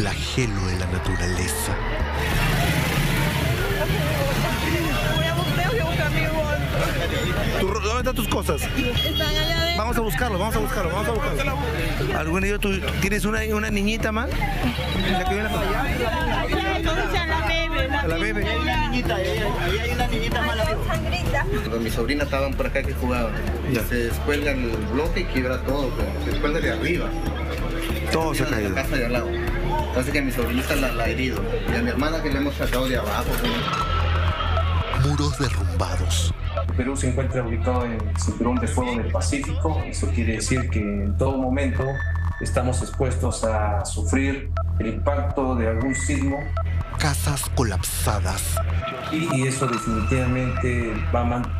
flagelo de la naturaleza. ¿Dónde están tus cosas? Están allá adentro. Vamos a buscarlo, vamos a buscarlo, vamos a buscarlo. ¿Algún día tú tienes una niñita más? ¿La que viene para allá? La bebé. Ahí hay una niñita mala. Mis sobrinas estaban por acá que jugaban. Ya. Se descuelgan el bloque y quiebra todo, pero se descuelga de arriba. Todo se ha caído. La casa de al lado. Así que a mi sobrinita la ha herido. Y a mi hermana que la hemos sacado de abajo. Muros derrumbados. Perú se encuentra ubicado en el cinturón de fuego del Pacífico. Eso quiere decir que en todo momento estamos expuestos a sufrir el impacto de algún sismo. Casas colapsadas. Y eso definitivamente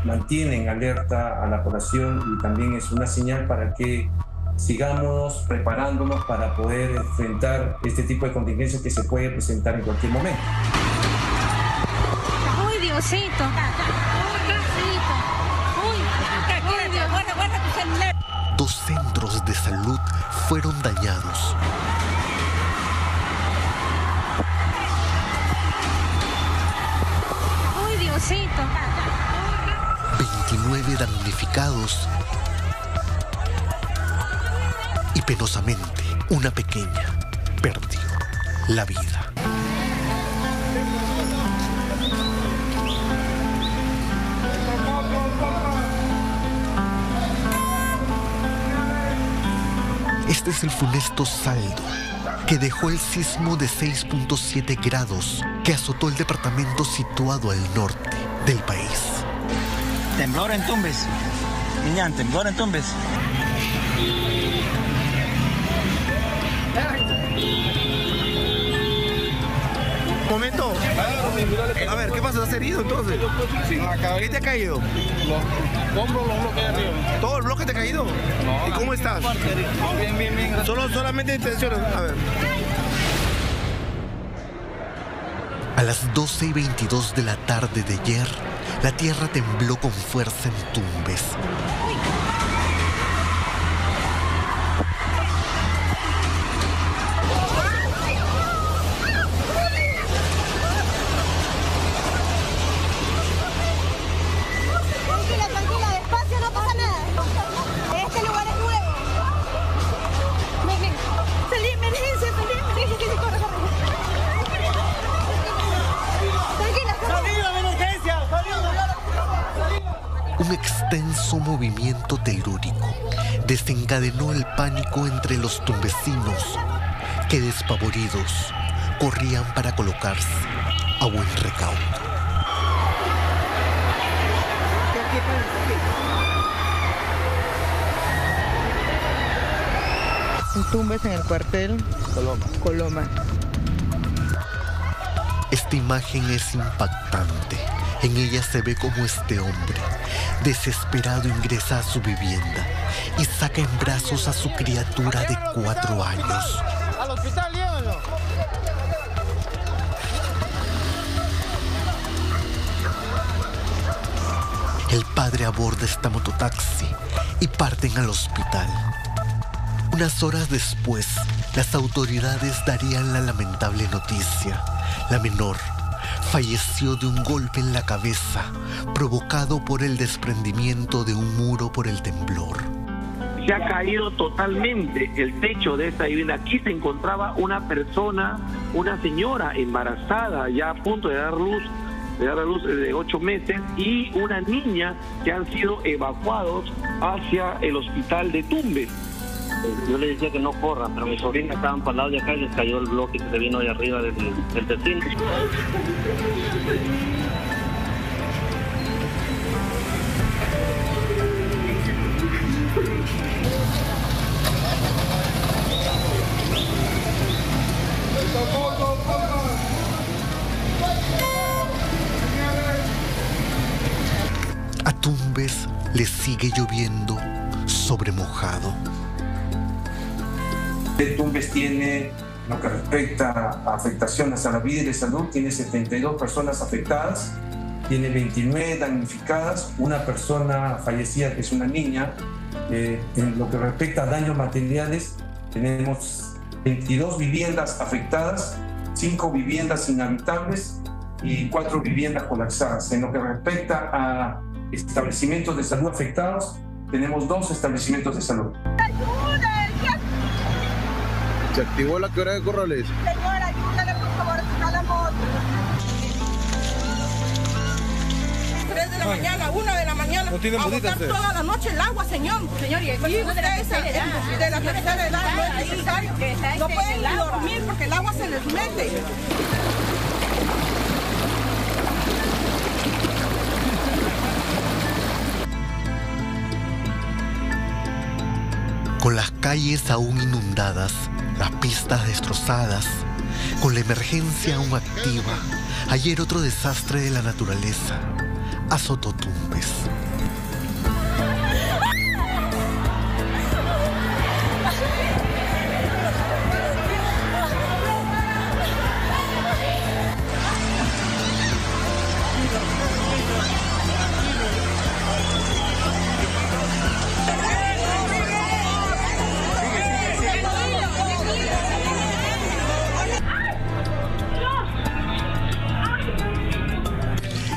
mantiene en alerta a la población y también es una señal para que sigamos preparándonos para poder enfrentar este tipo de contingencias que se puede presentar en cualquier momento. ¡Uy, Diosito! Dos centros de salud fueron dañados. ¡Uy, Diosito! 29 damnificados y penosamente una pequeña perdió la vida. Este es el funesto saldo que dejó el sismo de 6.7 grados que azotó el departamento situado al norte del país. Temblor en Tumbes. Niña, temblor en Tumbes. Momento. A ver, ¿qué pasa? ¿Estás herido entonces? ¿Qué te ha caído? ¿Todo el bloque te ha caído? ¿Y cómo estás? Bien, bien, bien. Solamente intenciones. A ver. A las 12:22 de la tarde de ayer, la tierra tembló con fuerza en Tumbes. Un extenso movimiento telúrico desencadenó el pánico entre los tumbesinos que, despavoridos, corrían para colocarse a buen recaudo. En Tumbes, en el cuartel Coloma. Esta imagen es impactante. En ella se ve como este hombre, desesperado, ingresa a su vivienda y saca en brazos a su criatura de 4 años. ¡Al hospital, llévalo! El padre aborda esta mototaxi y parten al hospital. Unas horas después, las autoridades darían la lamentable noticia. La menor falleció de un golpe en la cabeza provocado por el desprendimiento de un muro por el temblor. Se ha caído totalmente el techo de esta vivienda. Aquí se encontraba una persona, una señora embarazada, ya a punto de dar luz, de 8 meses, y una niña que han sido evacuados hacia el hospital de Tumbes. Yo le decía que no corran, pero mis sobrinas estaban para el lado de acá y les cayó el bloque que se vino de arriba del vecino. A Tumbes le sigue lloviendo sobre mojado. Tumbes tiene, lo que respecta a afectaciones a la vida y la salud, tiene 72 personas afectadas, tiene 29 damnificadas, una persona fallecida que es una niña. En lo que respecta a daños materiales, tenemos 22 viviendas afectadas, 5 viviendas inhabitables y 4 viviendas colapsadas. En lo que respecta a establecimientos de salud afectados, tenemos 2 establecimientos de salud. ¡Ayuda! ¿Se activó la quebrada de corrales? Señora, ayúdale, por favor, está la moto. 3 de la mañana, 1 de la mañana. No tiene bonita usted. Toda la noche el agua, señor. Señor, y usted es de la tercera edad, no es necesario. No pueden ni dormir porque el agua se les mete. Con las calles aún inundadas, las pistas destrozadas, con la emergencia aún activa, ayer otro desastre de la naturaleza azotó Tumbes.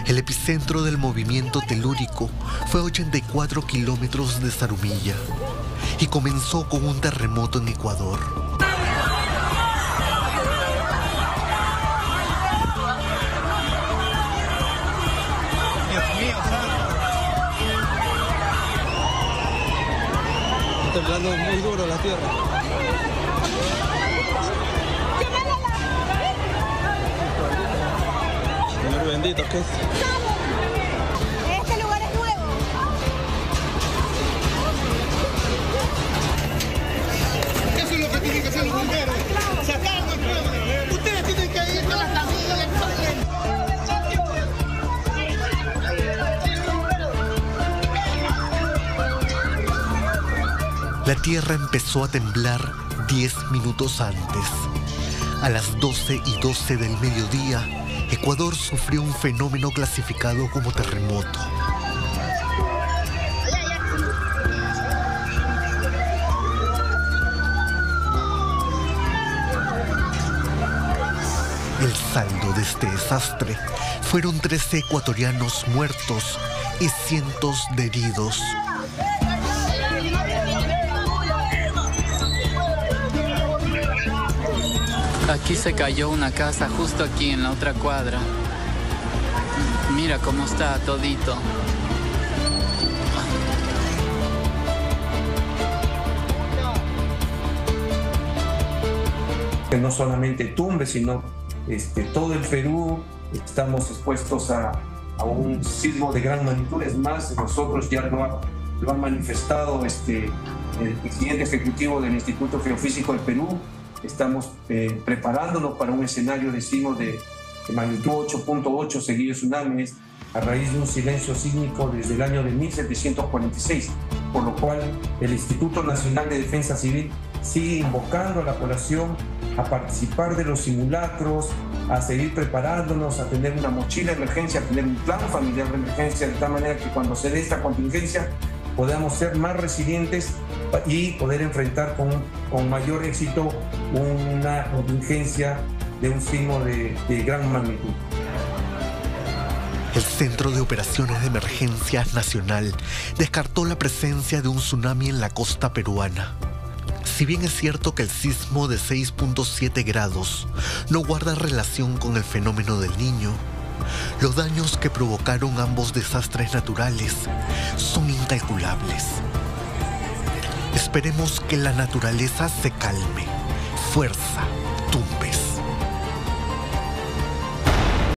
El epicentro del movimiento telúrico fue a 84 kilómetros de Zarumilla y comenzó con un terremoto en Ecuador. Dios mío, está temblando muy duro la tierra. Bendito, ¿qué es? Este lugar es nuevo. Eso es lo que tienen que hacer los bomberos. Sacar los pueblos. Ustedes tienen que ir con las familias del pueblo. La tierra empezó a temblar 10 minutos antes. A las 12:12 del mediodía, Ecuador sufrió un fenómeno clasificado como terremoto. El saldo de este desastre fueron 13 ecuatorianos muertos y cientos de heridos. Aquí se cayó una casa justo aquí en la otra cuadra. Mira cómo está todito. No solamente Tumbes, sino todo el Perú estamos expuestos a un sismo de gran magnitud. Es más, nosotros ya lo ha manifestado el presidente ejecutivo del Instituto Geofísico del Perú. Estamos preparándonos para un escenario de sismo de magnitud 8.8 seguido de tsunamis a raíz de un silencio sísmico desde el año de 1746, por lo cual el Instituto Nacional de Defensa Civil sigue invocando a la población a participar de los simulacros, a seguir preparándonos, a tener una mochila de emergencia, a tener un plan familiar de emergencia, de tal manera que cuando se dé esta contingencia podamos ser más resilientes y poder enfrentar con mayor éxito una contingencia de un sismo de gran magnitud. El Centro de Operaciones de Emergencias Nacional descartó la presencia de un tsunami en la costa peruana. Si bien es cierto que el sismo de 6.7 grados no guarda relación con el fenómeno del Niño, los daños que provocaron ambos desastres naturales son incalculables. Esperemos que la naturaleza se calme. Fuerza, Tumbes.